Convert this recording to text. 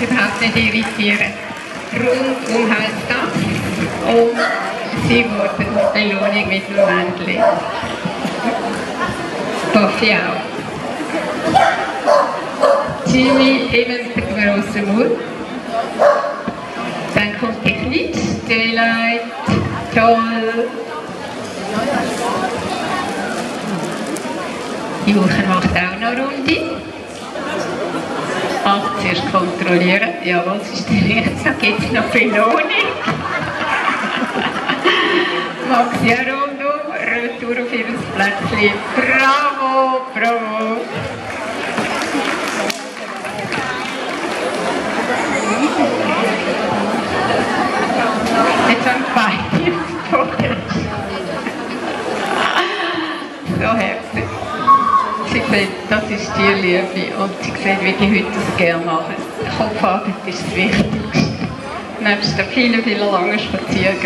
174 év runt om Halmstad och Sigvard belåning vid Lovandli på fjärr. Jimmy Evans-Rosemur, Bankomtechnik, Daylight, Toll, Jochen macht auch noch Runde. 8 zuerst kontrollieren, jawohl, es ist der Lichtsack, gibt es noch Belohnung. Max Jarondo, retour auf ihr Plätzchen, bravo, bravo. Jetzt haben beide gestochen. So herzlich. Sie sehen, das ist die Liebe und sie sehen, wie die heute das gerne machen. Kopfarbeit ist das Wichtigste. Nebst den vielen, vielen langen Spaziergängen.